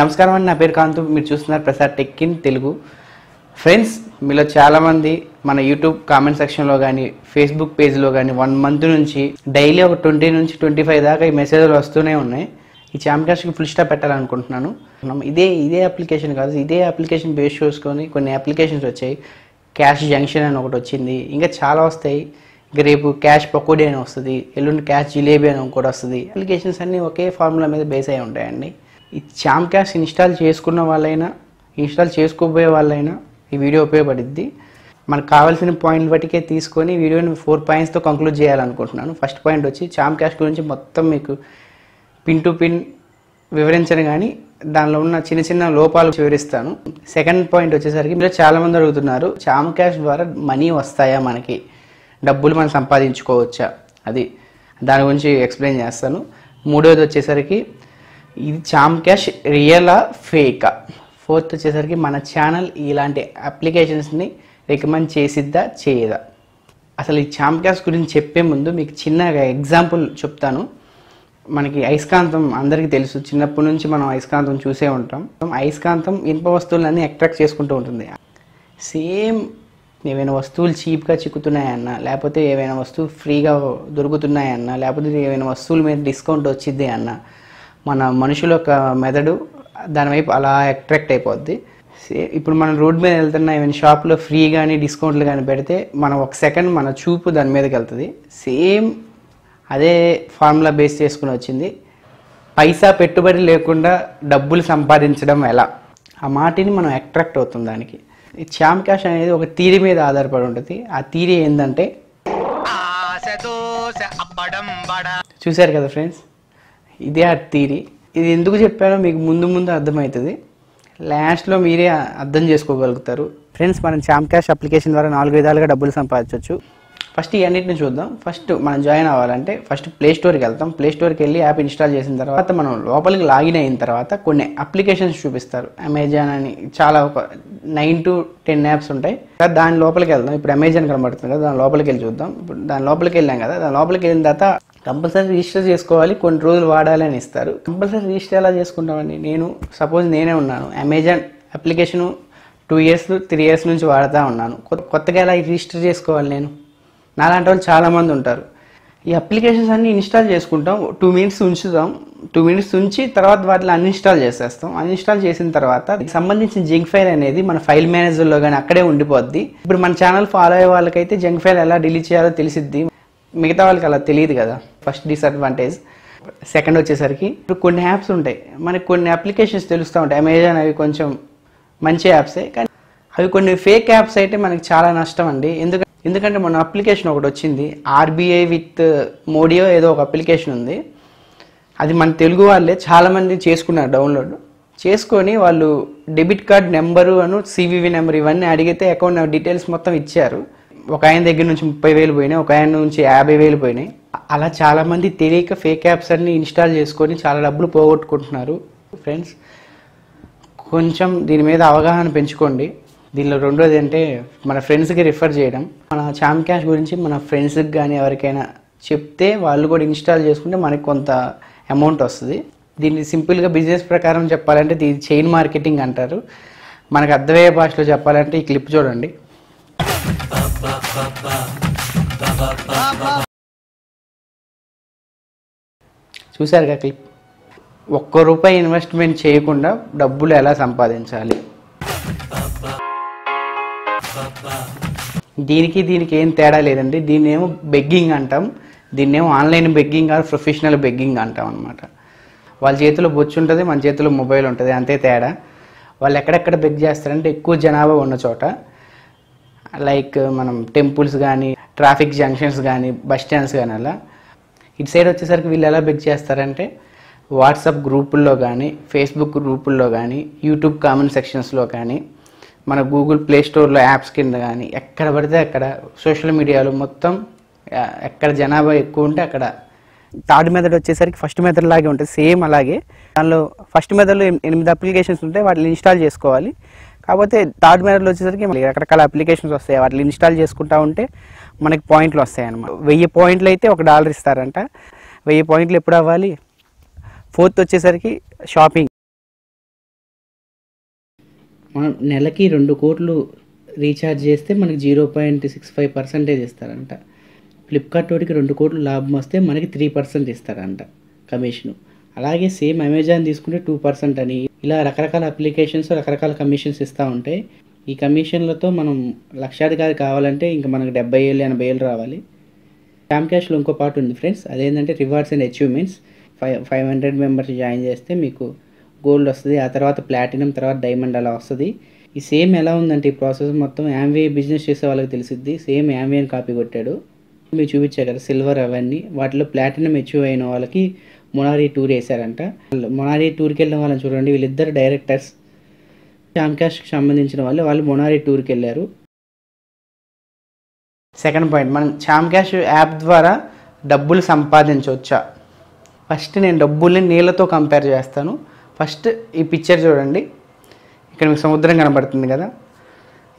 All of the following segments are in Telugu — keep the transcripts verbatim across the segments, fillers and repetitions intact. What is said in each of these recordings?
నమస్కారం అండి, నా పేరు కాంతు. మీరు చూస్తున్నారు Prasad tech in Telugu. Friends, మీలో చాలామంది మన యూట్యూబ్ కామెంట్ సెక్షన్లో కానీ ఫేస్బుక్ పేజ్లో కానీ వన్ మంత్ నుంచి డైలీ ఒక ట్వంటీ నుంచి ట్వంటీ ఫైవ్ దాకా ఈ మెసేజ్లు వస్తూనే ఉన్నాయి. ఈ చాంప్ క్యాష్కి ఫుల్ స్టాప్ పెట్టాలనుకుంటున్నాను. ఇదే ఇదే అప్లికేషన్ కాదు, ఇదే అప్లికేషన్ బేస్ చేసుకొని కొన్ని అప్లికేషన్స్ వచ్చాయి. క్యాష్ జంక్షన్ అని ఒకటి వచ్చింది, ఇంకా చాలా వస్తాయి. ఇంకా రేపు క్యాష్ పకోడీ అని వస్తుంది, ఎల్లుండి క్యాష్ జిలేబీ అని ఒకటి వస్తుంది. అప్లికేషన్స్ అన్నీ ఒకే ఫార్ములా మీద బేస్ అయి ఉంటాయండి. ఈ చాంప్ క్యాష్ ఇన్స్టాల్ చేసుకున్న వాళ్ళైనా ఇన్స్టాల్ చేసుకోబోయే వాళ్ళైనా ఈ వీడియో ఉపయోగపడుద్ది. మనకు కావాల్సిన పాయింట్ బట్టికే తీసుకొని వీడియోని ఫోర్ పాయింట్స్తో కంక్లూడ్ చేయాలనుకుంటున్నాను. ఫస్ట్ పాయింట్ వచ్చి చాంప్ క్యాష్ గురించి మొత్తం మీకు పిన్ టు పిన్ వివరించను, కానీ దానిలో ఉన్న చిన్న చిన్న లోపాలు వివరిస్తాను. సెకండ్ పాయింట్ వచ్చేసరికి మీరు చాలామంది అడుగుతున్నారు, చాంప్ క్యాష్ ద్వారా మనీ వస్తాయా, మనకి డబ్బులు మనం సంపాదించుకోవచ్చా, అది దాని గురించి ఎక్స్ప్లెయిన్ చేస్తాను. మూడోది వచ్చేసరికి ఇది చాంప్ క్యాష్ రియలా ఫేకా. ఫోర్త్ వచ్చేసరికి మన ఛానల్ ఇలాంటి అప్లికేషన్స్ని రికమెండ్ చేసిద్దా చేయదా. అసలు ఈ చాంప్ క్యాష్ గురించి చెప్పే ముందు మీకు చిన్న ఎగ్జాంపుల్ చెప్తాను. మనకి అయస్కాంతం అందరికీ తెలుసు, చిన్నప్పటి నుంచి మనం అయస్కాంతం చూసే ఉంటాం. అయస్కాంతం ఇనుప వస్తువులన్నీ అట్రాక్ట్ చేసుకుంటూ ఉంటుంది. సేమ్ ఏవైనా వస్తువులు చీప్గా చిక్కుతున్నాయన్నా, లేకపోతే ఏవైనా వస్తువు ఫ్రీగా దొరుకుతున్నాయన్నా, లేకపోతే ఏవైనా వస్తువుల మీద డిస్కౌంట్ వచ్చింది అన్నా, మన మనుషుల యొక్క మెదడు దానివైపు అలా అట్రాక్ట్ అయిపోద్ది. ఇప్పుడు మనం రోడ్ మీద వెళ్తున్నా ఏమైనా షాప్లో ఫ్రీ కానీ డిస్కౌంట్లు కానీ పెడితే మనం ఒక సెకండ్ మన చూపు దాని మీదకి వెళ్తుంది. సేమ్ అదే ఫార్ములా బేస్ చేసుకుని వచ్చింది. పైసా పెట్టుబడి లేకుండా డబ్బులు సంపాదించడం ఎలా, ఆ మాటని మనం అట్రాక్ట్ అవుతుంది దానికి. ఈ చాంప్ క్యాష్ అనేది ఒక థియరీ మీద ఆధారపడి ఉంటుంది. ఆ థియరీ ఏంటంటే, చూశారు కదా ఫ్రెండ్స్, ఇదే ఆ థియరీ. ఇది ఎందుకు చెప్పానో మీకు ముందు ముందు అర్థమవుతుంది, లాస్ట్లో మీరే అర్థం చేసుకోగలుగుతారు. ఫ్రెండ్స్, మనం చాంప్ క్యాష్ అప్లికేషన్ ద్వారా నాలుగు విధాలుగా డబ్బులు సంపాదించవచ్చు. ఫస్ట్ ఇవన్నిటిని చూద్దాం. ఫస్ట్ మనం జాయిన్ అవ్వాలంటే ఫస్ట్ ప్లేస్టోర్కి వెళ్తాం. ప్లేస్టోర్కి వెళ్ళి యాప్ ఇన్స్టాల్ చేసిన తర్వాత మనం లోపలికి లాగిన్ అయిన తర్వాత కొన్ని అప్లికేషన్స్ చూపిస్తారు. అమెజాన్ అని చాలా, ఒక నైన్ టు టెన్ యాప్స్ ఉంటాయి. దాని లోపలికి వెళ్దాం. ఇప్పుడు అమెజాన్ కనబడుతుంది కదా, దాని లోపలికి వెళ్ళి చూద్దాం. ఇప్పుడు దాని లోపలికి వెళ్ళాం కదా, దాని లోపలికి వెళ్ళిన తర్వాత కంపల్సరీ రిజిస్టర్ చేసుకోవాలి, కొన్ని రోజులు వాడాలి అని ఇస్తారు. కంపల్సరీ రిజిస్టర్ ఎలా చేసుకుంటామండి? నేను సపోజ్ నేనే ఉన్నాను, Amazon application two years three years నుంచి వాడుతూ ఉన్నాను. కొత్తగా ఎలా రిజిస్టర్ చేసుకోవాలి? నేను నాలాంటి వాళ్ళు చాలామంది ఉంటారు. ఈ అప్లికేషన్స్ అన్నీ ఇన్స్టాల్ చేసుకుంటాం, టూ మినిట్స్ ఉంచుతాం. టూ మినిట్స్ ఉంచి తర్వాత వాటిని అన్ఇన్స్టాల్ చేసేస్తాం. అన్ఇన్స్టాల్ చేసిన తర్వాత సంబంధించిన జంక్ ఫైల్ అనేది మన ఫైల్ మేనేజర్లో కానీ అక్కడే ఉండిపోద్ది. ఇప్పుడు మన ఛానల్ ఫాలో అయ్యే వాళ్ళకైతే జంక్ ఫైల్ ఎలా డిలీట్ చేయాలో తెలిసిద్ది, మిగతా వాళ్ళకి అలా తెలియదు కదా. First disadvantage. సెకండ్ వచ్చేసరికి ఇప్పుడు కొన్ని యాప్స్ ఉంటాయి, మనకి కొన్ని అప్లికేషన్స్ తెలుస్తూ ఉంటాయి. అమెజాన్ అవి కొంచెం మంచి యాప్సే, కానీ అవి కొన్ని ఫేక్ యాప్స్ అయితే మనకి చాలా నష్టం అండి. ఎందుకంటే ఎందుకంటే మన అప్లికేషన్ ఒకటి వచ్చింది, ఆర్బీఐ విత్ మోడియో ఏదో ఒక అప్లికేషన్ ఉంది. అది మన తెలుగు వాళ్ళే చాలామంది చేసుకున్నారు డౌన్లోడ్ చేసుకొని. వాళ్ళు డెబిట్ కార్డ్ నెంబరు అను సివివి నెంబర్ ఇవన్నీ అడిగితే అకౌంట్ డీటెయిల్స్ మొత్తం ఇచ్చారు. ఒక ఆయన దగ్గర నుంచి ముప్పై వేలు పోయినాయి, ఒక ఆయన నుంచి యాభై వేలు పోయినాయి. అలా చాలామంది తెలియక ఫేక్ యాప్స్ అన్ని ఇన్స్టాల్ చేసుకొని చాలా డబ్బులు పోగొట్టుకుంటున్నారు. ఫ్రెండ్స్, కొంచెం దీని మీద అవగాహన పెంచుకోండి. దీనిలో రెండోది అంటే మన ఫ్రెండ్స్కి రిఫర్ చేయడం. మన చాంప్ క్యాష్ గురించి మన ఫ్రెండ్స్కి కానీ ఎవరికైనా చెప్తే వాళ్ళు కూడా ఇన్స్టాల్ చేసుకుంటే మనకు కొంత అమౌంట్ వస్తుంది. దీన్ని సింపుల్గా బిజినెస్ ప్రకారం చెప్పాలంటే దీన్ని చైన్ మార్కెటింగ్ అంటారు. మనకు అర్థమయ్యే భాషలో చెప్పాలంటే ఈ క్లిప్ చూడండి. చూసారుగా క్లిప్. ఒక్క రూపాయి ఇన్వెస్ట్మెంట్ చేయకుండా డబ్బులు ఎలా సంపాదించాలి, దీనికి దీనికి ఏం తేడా లేదండి. దీన్ని ఏమో బెగ్గింగ్ అంటాం, దీన్ని ఏమో online begging or professional begging అంటాం అనమాట. వాళ్ళ చేతిలో బొచ్చు ఉంటుంది, మన చేతిలో మొబైల్ ఉంటుంది, అంతే తేడా. వాళ్ళు ఎక్కడెక్కడ బెగ్ చేస్తారంటే ఎక్కువ జనాభా ఉన్న చోట, లైక్ మనం టెంపుల్స్ కానీ ట్రాఫిక్ జంక్షన్స్ కానీ బస్ స్టాండ్స్ కానీ. అలా ఇటు సైడ్ వచ్చేసరికి వీళ్ళు ఎలా బెగ్ చేస్తారంటే వాట్సాప్ గ్రూపుల్లో కానీ ఫేస్బుక్ గ్రూపుల్లో కానీ యూట్యూబ్ కామెంట్ సెక్షన్స్లో కానీ మన గూగుల్ ప్లే స్టోర్లో యాప్స్ కింద కానీ ఎక్కడ పడితే అక్కడ సోషల్ మీడియాలో మొత్తం ఎక్కడ జనాభా ఎక్కువ ఉంటే అక్కడ. థర్డ్ మెథడ్ వచ్చేసరికి ఫస్ట్ మెథడ్ లాగే ఉంటుంది, సేమ్ అలాగే. దానిలో ఫస్ట్ మెథడ్లో ఎనిమిది అప్లికేషన్స్ ఉంటాయి, వాటిని ఇన్స్టాల్ చేసుకోవాలి. కాకపోతే థర్డ్ మెథడ్లో వచ్చేసరికి మనకి రకరకాల అప్లికేషన్స్ వస్తాయి, వాటిని ఇన్స్టాల్ చేసుకుంటా ఉంటే మనకి పాయింట్లు వస్తాయి అన్నమాట. వెయ్యి పాయింట్లు అయితే ఒక డాలర్ ఇస్తారంట. వెయ్యి పాయింట్లు ఎప్పుడు అవ్వాలి? ఫోర్త్ వచ్చేసరికి షాపింగ్. మనం నెలకి రెండు కోట్లు రీఛార్జ్ చేస్తే మనకి zero point six five percentage ఇస్తారంట. ఫ్లిప్కార్ట్ వాడికి రెండు కోట్లు లాభం వస్తే మనకి త్రీ పర్సెంట్ ఇస్తారంట కమిషను. అలాగే సేమ్ అమెజాన్ తీసుకుంటే టూ పర్సెంట్ అని, ఇలా రకరకాల అప్లికేషన్స్ రకరకాల కమిషన్స్ ఇస్తూ ఉంటాయి. ఈ కమిషన్లతో మనం లక్షాధికారి కావాలంటే ఇంకా మనకు డెబ్బై ఏళ్ళు ఎనభై ఏళ్ళు రావాలి. చాంప్ క్యాష్లో ఇంకో పార్ట్ ఉంది ఫ్రెండ్స్, అదేంటంటే rewards and achievements. Five five hundred members join చేస్తే మీకు గోల్డ్ వస్తుంది, ఆ తర్వాత ప్లాటినం, తర్వాత డైమండ్ అలా వస్తుంది. ఈ సేమ్ ఎలా ఉందంటే ఈ ప్రాసెస్ మొత్తం యాంవే బిజినెస్ చేసే వాళ్ళకి తెలిసిద్ది. సేమ్ యాంవే అని కాపీ కొట్టాడు, మీరు చూపించారు కదా సిల్వర్ అవన్నీ, వాటిలో ప్లాటినం అచీవ్ అయిన వాళ్ళకి మొనారీ టూర్ వేశారంట. మొనారీ టూర్కి వెళ్ళిన వాళ్ళని చూడండి, వీళ్ళిద్దరు డైరెక్టర్స్ చాంప్ క్యాష్కి సంబంధించిన వాళ్ళు, వాళ్ళు మొనారీ టూర్కి వెళ్ళారు. సెకండ్ పాయింట్, మనం చాంప్ క్యాష్ యాప్ ద్వారా డబ్బులు సంపాదించవచ్చా? ఫస్ట్ నేను డబ్బుల్ని నీళ్ళతో కంపేర్ చేస్తాను. ఫస్ట్ ఈ పిక్చర్ చూడండి, ఇక్కడ మీకు సముద్రం కనబడుతుంది కదా,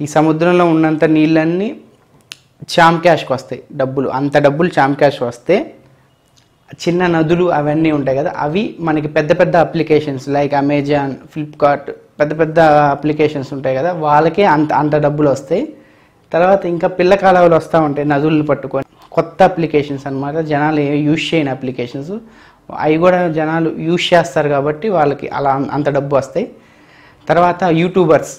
ఈ సముద్రంలో ఉన్నంత నీళ్ళన్నీ చాంప్ క్యాష్కి వస్తాయి డబ్బులు, అంత డబ్బులు చాంప్ క్యాష్ వస్తే చిన్న నదులు అవన్నీ ఉంటాయి కదా, అవి మనకి పెద్ద పెద్ద అప్లికేషన్స్ లైక్ అమెజాన్, ఫ్లిప్కార్ట్, పెద్ద పెద్ద అప్లికేషన్స్ ఉంటాయి కదా, వాళ్ళకే అంత అంత డబ్బులు వస్తాయి. తర్వాత ఇంకా పిల్ల కాలువలు వస్తూ ఉంటాయి నదులను పట్టుకొని, కొత్త అప్లికేషన్స్ అన్నమాట, జనాలు యూజ్ చేయని అప్లికేషన్స్, అవి కూడా జనాలు యూజ్ చేస్తారు కాబట్టి వాళ్ళకి అలా అంత డబ్బు వస్తాయి. తర్వాత యూట్యూబర్స్,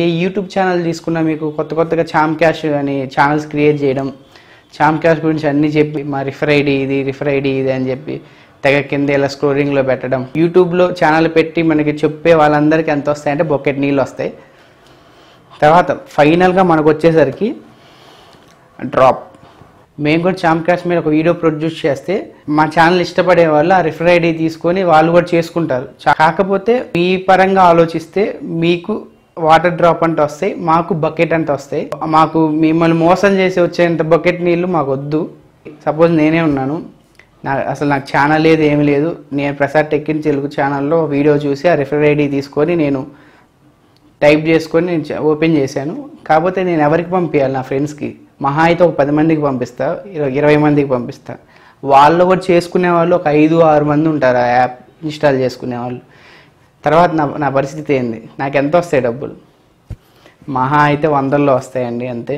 ఏ యూట్యూబ్ ఛానల్ తీసుకున్నా మీకు కొత్త కొత్తగా చాంప్ క్యాష్ అని ఛానల్స్ క్రియేట్ చేయడం, చాంప్ క్యాష్ గురించి అన్నీ చెప్పి మా రిఫర్ ఐడి ఇది, రిఫర్ ఐడి ఇది అని చెప్పి తెగ కింద ఇలా స్క్రోలింగ్లో పెట్టడం, యూట్యూబ్లో ఛానల్ పెట్టి మనకి చెప్పే వాళ్ళందరికీ ఎంత వస్తాయంటే బొకెట్ నీళ్ళు వస్తాయి. తర్వాత ఫైనల్గా మనకు వచ్చేసరికి డ్రాప్. మేము కూడా చాంప్ క్యాష్ మీద ఒక వీడియో ప్రొడ్యూస్ చేస్తే మా ఛానల్ ఇష్టపడే వాళ్ళు ఆ రిఫర్ ఐడి తీసుకొని వాళ్ళు కూడా చేసుకుంటారు. కాకపోతే మీ పరంగా ఆలోచిస్తే మీకు వాటర్ డ్రాప్ అంటే వస్తాయి, మాకు బకెట్ అంటే వస్తాయి. మాకు మిమ్మల్ని మోసం చేసి వచ్చేంత బకెట్ నీళ్ళు మాకు వద్దు. సపోజ్ నేనే ఉన్నాను, నా అసలు నాకు ఛానల్ లేదు, ఏమి లేదు, నేను ప్రసాద్ టెక్కించెలుగు ఛానల్లో వీడియో చూసి ఆ రిఫర్ ఐడి తీసుకొని నేను టైప్ చేసుకొని నేను ఓపెన్ చేశాను. కాకపోతే నేను ఎవరికి పంపించాలి? నా ఫ్రెండ్స్కి, మహా అయితే ఒక పది మందికి పంపిస్తా, ఇరవై మందికి పంపిస్తా. వాళ్ళు కూడా చేసుకునే వాళ్ళు ఒక ఐదు ఆరు మంది ఉంటారు ఆ యాప్ ఇన్స్టాల్ చేసుకునే వాళ్ళు. తర్వాత నా నా పరిస్థితి ఏంది? నాకు ఎంత వస్తాయి డబ్బులు? మహా అయితే వందల్లో వస్తాయండి అంతే.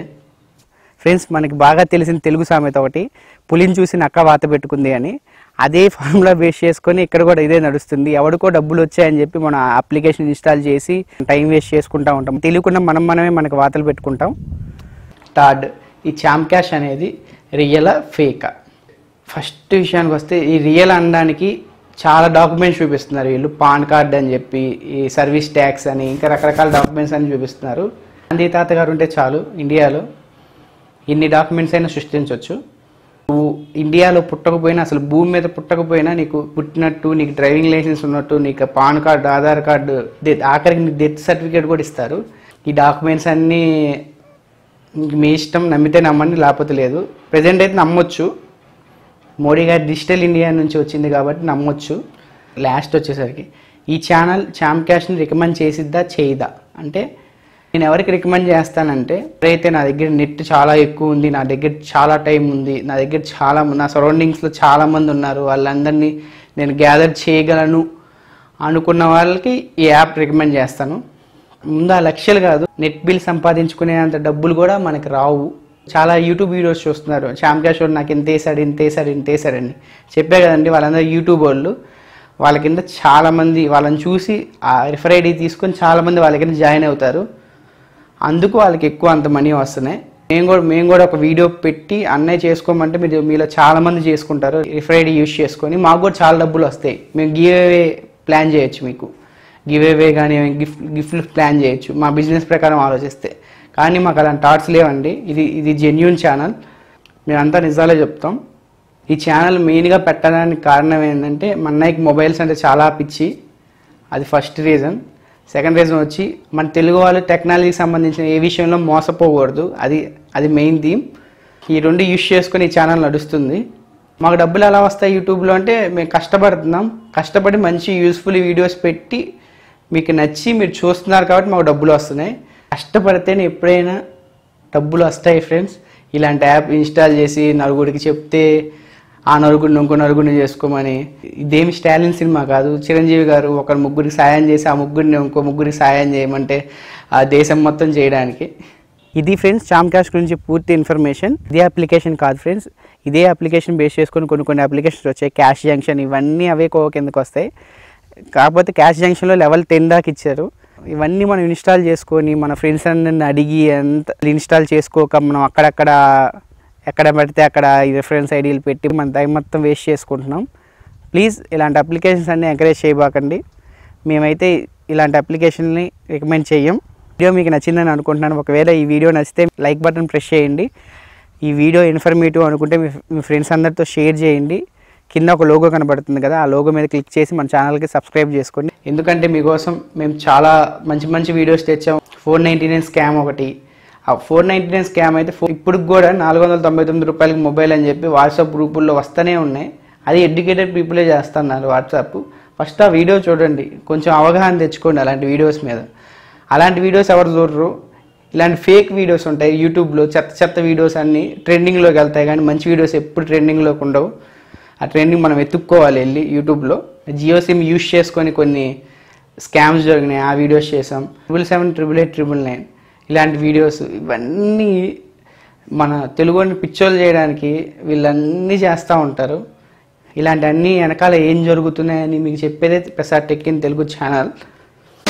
ఫ్రెండ్స్, మనకి బాగా తెలిసిన తెలుగు సామెత ఒకటి, పులిని చూసి నక్క వాత పెట్టుకుంది అని, అదే ఫార్ములా బేస్ చేసుకొని ఇక్కడ కూడా ఇదే నడుస్తుంది. ఎవరికో డబ్బులు వచ్చాయని చెప్పి మనం అప్లికేషన్ ఇన్స్టాల్ చేసి టైం వేస్ట్ చేసుకుంటూ ఉంటాం, తెలియకుండా మనం మనమే మనకి వాతలు పెట్టుకుంటాం. థర్డ్, ఈ చాంప్ క్యాష్ అనేది రియలా ఫేకా? ఫస్ట్ విషయానికి వస్తే, ఈ రియల్ అనడానికి చాలా డాక్యుమెంట్స్ చూపిస్తున్నారు వీళ్ళు, పాన్ కార్డ్ అని చెప్పి, ఈ సర్వీస్ ట్యాక్స్ అని, ఇంకా రకరకాల డాక్యుమెంట్స్ అని చూపిస్తున్నారు. గాంధీ తాత గారు ఉంటే చాలు ఇండియాలో ఎన్ని డాక్యుమెంట్స్ అయినా సృష్టించవచ్చు. నువ్వు ఇండియాలో పుట్టకపోయినా, అసలు భూమి మీద పుట్టకపోయినా, నీకు పుట్టినట్టు, నీకు డ్రైవింగ్ లైసెన్స్ ఉన్నట్టు, నీకు పాన్ కార్డు, ఆధార్ కార్డు, ఆఖరికి నీకు డెత్ సర్టిఫికేట్ కూడా ఇస్తారు. ఈ డాక్యుమెంట్స్ అన్నీ మీ ఇష్టం, నమ్మితే నమ్మండి, లేకపోతే లేదు. ప్రజెంట్ అయితే నమ్మొచ్చు, మోడీ గారు డిజిటల్ ఇండియా నుంచి వచ్చింది కాబట్టి నమ్మొచ్చు. లాస్ట్ వచ్చేసరికి, ఈ ఛానల్ చాంప్ క్యాష్ని రికమెండ్ చేసిద్దా చేయదా అంటే, నేను ఎవరికి రికమెండ్ చేస్తానంటే, ఎవరైతే నా దగ్గర నెట్ చాలా ఎక్కువ ఉంది, నా దగ్గర చాలా టైం ఉంది, నా దగ్గర చాలా నా సరౌండింగ్స్లో చాలామంది ఉన్నారు, వాళ్ళందరినీ నేను గ్యాదర్ చేయగలను అనుకున్న వాళ్ళకి ఈ యాప్ రికమెండ్ చేస్తాను. ముందు ఆ లక్ష్యాలు కాదు, నెట్ బిల్ సంపాదించుకునేంత డబ్బులు కూడా మనకు రావు. చాలా యూట్యూబ్ వీడియోస్ చూస్తున్నారు, చాంప్ క్యాష్ వాడు నాకు ఇంత వేసాడు, ఇంత వేసాడు, ఇంత వేసాడు అని చెప్పే కదండి, వాళ్ళందరూ యూట్యూబ్ వాళ్ళు. వాళ్ళ కింద చాలామంది వాళ్ళని చూసి ఆ రిఫర్ ఐడి తీసుకొని చాలామంది వాళ్ళ కింద జాయిన్ అవుతారు, అందుకు వాళ్ళకి ఎక్కువ అంత మనీ వస్తున్నాయి. మేము కూడా మేము కూడా ఒక వీడియో పెట్టి అన్నయ్య చేసుకోమంటే మీరు మీలో చాలామంది చేసుకుంటారు, రిఫర్ ఐడి యూజ్ చేసుకొని మాకు కూడా చాలా డబ్బులు వస్తాయి. మేము గివ్ అవే ప్లాన్ చేయొచ్చు, మీకు గివ్ అవే కానీ గిఫ్ట్ గిఫ్ట్లు ప్లాన్ చేయొచ్చు మా బిజినెస్ ప్రకారం ఆలోచిస్తే. కానీ మాకు అలాంటి థాట్స్ లేవండి, ఇది ఇది జెన్యూన్ ఛానల్, మేమంతా నిజాలే చెప్తాం. ఈ ఛానల్ మెయిన్గా పెట్టడానికి కారణం ఏంటంటే, మా అన్నయ్యకి మొబైల్స్ అంటే చాలా పిచ్చి, అది ఫస్ట్ రీజన్. సెకండ్ రీజన్ వచ్చి, మన తెలుగు వాళ్ళు టెక్నాలజీకి సంబంధించిన ఏ విషయంలో మోసపోకూడదు, అది అది మెయిన్ థీమ్. ఈ రెండు యూజ్ చేసుకొని ఈ ఛానల్ నడుస్తుంది. మాకు డబ్బులు ఎలా వస్తాయి యూట్యూబ్లో అంటే, మేము కష్టపడుతున్నాం, కష్టపడి మంచి యూస్ఫుల్ వీడియోస్ పెట్టి మీకు నచ్చి మీరు చూస్తున్నారు కాబట్టి మాకు డబ్బులు వస్తున్నాయి. కష్టపడితేనే ఎప్పుడైనా డబ్బులు వస్తాయి ఫ్రెండ్స్. ఇలాంటి యాప్ ఇన్స్టాల్ చేసి నలుగురికి చెప్తే ఆ నలుగురిని ఇంకో నలుగురిని చేసుకోమని. ఇదేమి స్టాలిన్ సినిమా కాదు. చిరంజీవి గారు ఒక ముగ్గురికి సాయం చేసి ఆ ముగ్గురిని ఇంకో ముగ్గురికి సాయం చేయమంటే ఆ దేశం మొత్తం చేయడానికి. ఇది ఫ్రెండ్స్ చాంప్ క్యాష్ గురించి పూర్తి ఇన్ఫర్మేషన్. ఇదే అప్లికేషన్ కాదు ఫ్రెండ్స్, ఇదే అప్లికేషన్ బేస్ చేసుకొని కొన్ని కొన్ని అప్లికేషన్స్ వచ్చాయి. క్యాష్ జంక్షన్ ఇవన్నీ అవే కో కిందకు వస్తాయి. కాకపోతే క్యాష్ జంక్షన్లో లెవెల్ టెన్ దాకా ఇచ్చారు. ఇవన్నీ మనం ఇన్స్టాల్ చేసుకొని మన ఫ్రెండ్స్ అందరిని అడిగి అంత ఇన్స్టాల్ చేసుకోక మనం అక్కడక్కడ ఎక్కడ పెడితే అక్కడ ఈ రిఫరెన్స్ ఐడీలు పెట్టి మన టైం మొత్తం వేస్ట్ చేసుకుంటున్నాం. ప్లీజ్ ఇలాంటి అప్లికేషన్స్ అన్నీ ఎంకరేజ్ చేయబాకండి. మేమైతే ఇలాంటి అప్లికేషన్ని రికమెండ్ చేయం. వీడియో మీకు నచ్చిందని అనుకుంటున్నాను. ఒకవేళ ఈ వీడియో నచ్చితే లైక్ బటన్ ప్రెస్ చేయండి. ఈ వీడియో ఇన్ఫర్మేటివ్ అనుకుంటే మీ మీ ఫ్రెండ్స్ అందరితో షేర్ చేయండి. కింద ఒక లోగో కనబడుతుంది కదా, ఆ లోగో మీద క్లిక్ చేసి మన ఛానల్కి సబ్స్క్రైబ్ చేసుకోండి. ఎందుకంటే మీకోసం మేము చాలా మంచి మంచి వీడియోస్ తెచ్చాము. ఫోర్ నైంటీ నైన్ స్కామ్ ఒకటి, ఆ ఫోర్ నైంటీ నైన్ స్కామ్ అయితే ఇప్పుడు కూడా నాలుగు వందల తొంభై తొమ్మిది రూపాయలకి మొబైల్ అని చెప్పి వాట్సాప్ గ్రూపుల్లో వస్తూనే ఉన్నాయి. అది ఎడ్యుకేటెడ్ పీపులే చేస్తున్నారు వాట్సాప్. ఫస్ట్ ఆ వీడియో చూడండి, కొంచెం అవగాహన తెచ్చుకోండి అలాంటి వీడియోస్ మీద. అలాంటి వీడియోస్ ఎవరు చూడరు. ఇలాంటి ఫేక్ వీడియోస్ ఉంటాయి యూట్యూబ్లో, చెత్త చెత్త వీడియోస్ అన్నీ ట్రెండింగ్లోకి వెళ్తాయి, కానీ మంచి వీడియోస్ ఎప్పుడు ట్రెండింగ్లోకి ఉండవు. ఆ ట్రెండింగ్ మనం ఎత్తుక్కోవాలి వెళ్ళి. యూట్యూబ్లో జియో సిమ్ యూజ్ చేసుకొని కొన్ని స్కామ్స్ జరిగినాయి, ఆ వీడియోస్ చేసాం. Triple seven triple eight triple nine, ఇలాంటి వీడియోస్ ఇవన్నీ మన తెలుగుని పిచ్చోలు చేయడానికి వీళ్ళన్నీ చేస్తూ ఉంటారు. ఇలాంటి అన్నీ వెనకాల ఏం జరుగుతున్నాయని మీకు చెప్పేదే Prasad tech in Telugu channel.